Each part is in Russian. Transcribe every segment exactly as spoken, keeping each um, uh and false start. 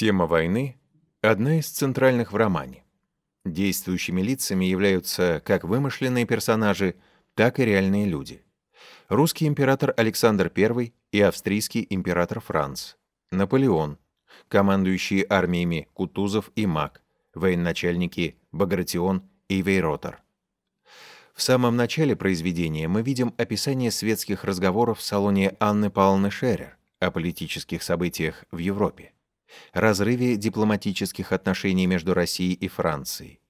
Тема войны – одна из центральных в романе. Действующими лицами являются как вымышленные персонажи, так и реальные люди. Русский император Александр Первый и австрийский император Франц, Наполеон, командующие армиями Кутузов и Мак, военачальники Багратион и Вейротер. В самом начале произведения мы видим описание светских разговоров в салоне Анны Павловны Шерер о политических событиях в Европе, разрыве дипломатических отношений между Россией и Францией.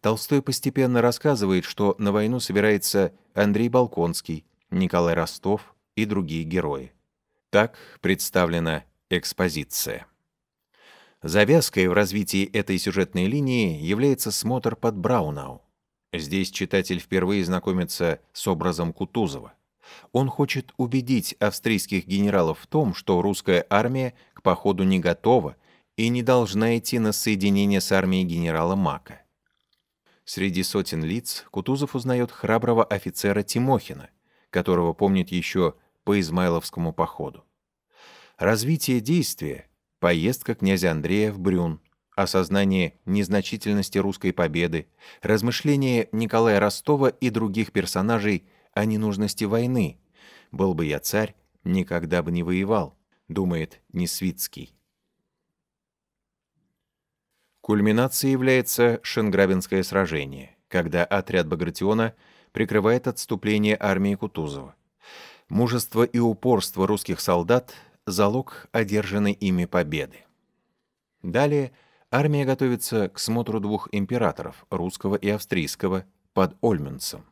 Толстой постепенно рассказывает, что на войну собирается Андрей Болконский, Николай Ростов и другие герои. Так представлена экспозиция. Завязкой в развитии этой сюжетной линии является смотр под Браунау. Здесь читатель впервые знакомится с образом Кутузова. Он хочет убедить австрийских генералов в том, что русская армия к походу не готова и не должна идти на соединение с армией генерала Мака. Среди сотен лиц Кутузов узнает храброго офицера Тимохина, которого помнит еще по Измайловскому походу. Развитие действия – поездка князя Андрея в Брюн, осознание незначительности русской победы, размышления Николая Ростова и других персонажей о ненужности войны. «Был бы я царь, никогда бы не воевал», – думает Несвицкий. Кульминацией является Шенграбенское сражение, когда отряд Багратиона прикрывает отступление армии Кутузова. Мужество и упорство русских солдат – залог одержанной ими победы. Далее армия готовится к смотру двух императоров – русского и австрийского – под Ольмюцем.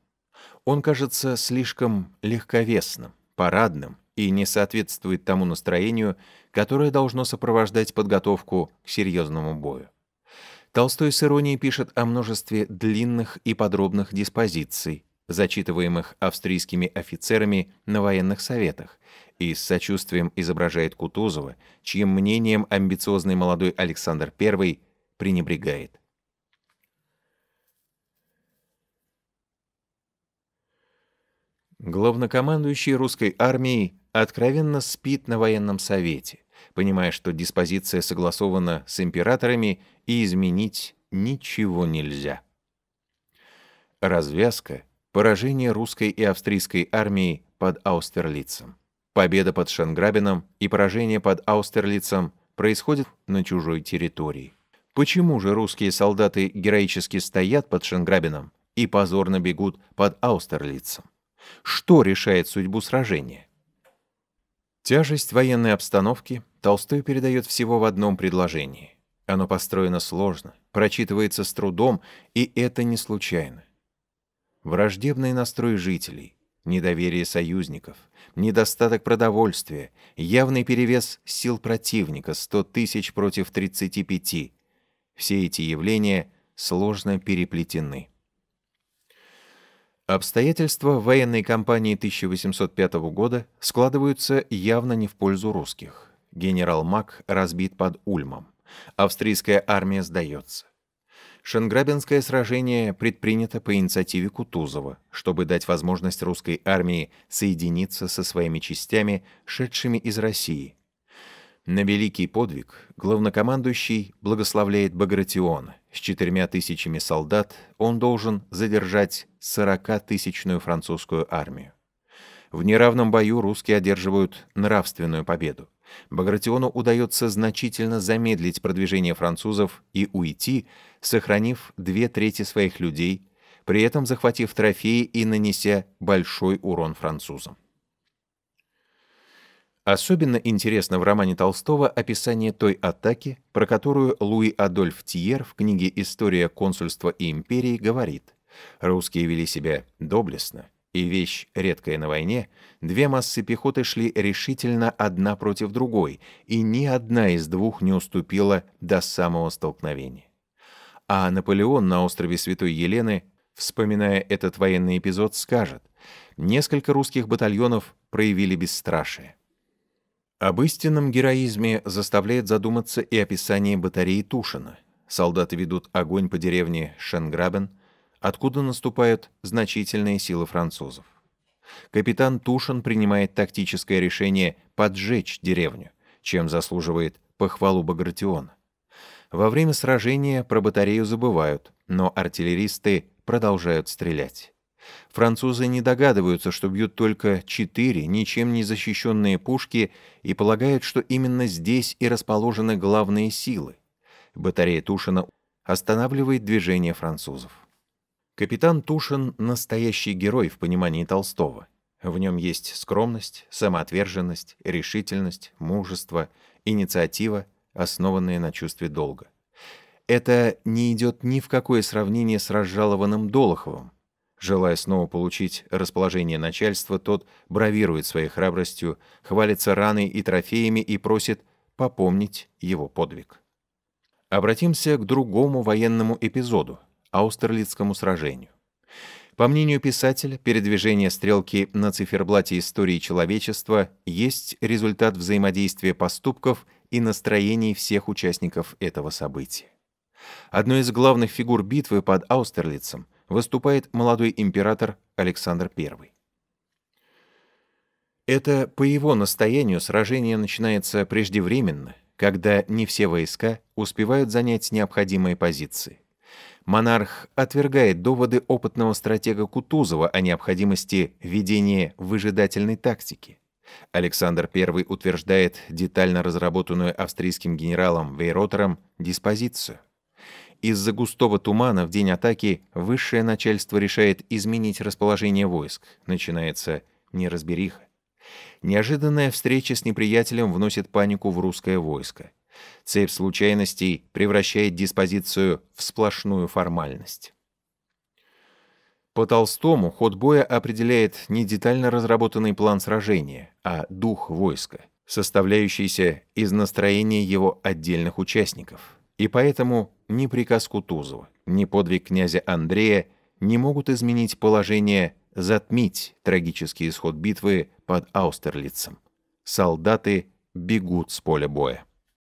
Он кажется слишком легковесным, парадным и не соответствует тому настроению, которое должно сопровождать подготовку к серьезному бою. Толстой с иронией пишет о множестве длинных и подробных диспозиций, зачитываемых австрийскими офицерами на военных советах, и с сочувствием изображает Кутузова, чьим мнением амбициозный молодой Александр Первый пренебрегает. Главнокомандующий русской армией откровенно спит на военном совете, понимая, что диспозиция согласована с императорами и изменить ничего нельзя. Развязка – поражение русской и австрийской армии под Аустерлицем. Победа под Шенграбеном и поражение под Аустерлицем происходят на чужой территории. Почему же русские солдаты героически стоят под Шенграбеном и позорно бегут под Аустерлицем? Что решает судьбу сражения? Тяжесть военной обстановки Толстой передает всего в одном предложении. Оно построено сложно, прочитывается с трудом, и это не случайно. Враждебный настрой жителей, недоверие союзников, недостаток продовольствия, явный перевес сил противника – сто тысяч против тридцати пяти. Все эти явления сложно переплетены. Обстоятельства военной кампании тысяча восемьсот пятого года складываются явно не в пользу русских. Генерал Мак разбит под Ульмом. Австрийская армия сдается. Шенграбенское сражение предпринято по инициативе Кутузова, чтобы дать возможность русской армии соединиться со своими частями, шедшими из России. На великий подвиг главнокомандующий благословляет Багратиона. С четырьмя тысячами солдат он должен задержать сорокатысячную французскую армию. В неравном бою русские одерживают нравственную победу. Багратиону удается значительно замедлить продвижение французов и уйти, сохранив две трети своих людей, при этом захватив трофеи и нанеся большой урон французам. Особенно интересно в романе Толстого описание той атаки, про которую Луи Адольф Тьер в книге «История консульства и империи» говорит: «Русские вели себя доблестно, и вещь, редкая на войне, две массы пехоты шли решительно одна против другой, и ни одна из двух не уступила до самого столкновения». А Наполеон на острове Святой Елены, вспоминая этот военный эпизод, скажет: «Несколько русских батальонов проявили бесстрашие». Об истинном героизме заставляет задуматься и описание батареи Тушина. Солдаты ведут огонь по деревне Шенграбен, откуда наступают значительные силы французов. Капитан Тушин принимает тактическое решение поджечь деревню, чем заслуживает похвалу Багратион. Во время сражения про батарею забывают, но артиллеристы продолжают стрелять. Французы не догадываются, что бьют только четыре ничем не защищенные пушки и полагают, что именно здесь и расположены главные силы. Батарея Тушина останавливает движение французов. Капитан Тушин – настоящий герой в понимании Толстого. В нем есть скромность, самоотверженность, решительность, мужество, инициатива, основанные на чувстве долга. Это не идет ни в какое сравнение с разжалованным Долоховым. Желая снова получить расположение начальства, тот бравирует своей храбростью, хвалится раной и трофеями и просит попомнить его подвиг. Обратимся к другому военному эпизоду – Аустерлицкому сражению. По мнению писателя, передвижение стрелки на циферблате истории человечества есть результат взаимодействия поступков и настроений всех участников этого события. Одной из главных фигур битвы под Аустерлицем выступает молодой император Александр Первый. Это по его настоянию сражение начинается преждевременно, когда не все войска успевают занять необходимые позиции. Монарх отвергает доводы опытного стратега Кутузова о необходимости ведения выжидательной тактики. Александр Первый утверждает детально разработанную австрийским генералом Вейротером диспозицию. Из-за густого тумана в день атаки высшее начальство решает изменить расположение войск. Начинается неразбериха. Неожиданная встреча с неприятелем вносит панику в русское войско. Цепь случайностей превращает диспозицию в сплошную формальность. По Толстому ход боя определяет не детально разработанный план сражения, а дух войска, составляющийся из настроения его отдельных участников. И поэтому ни приказ Кутузова, ни подвиг князя Андрея не могут изменить положение, затмить трагический исход битвы под Аустерлицем. Солдаты бегут с поля боя.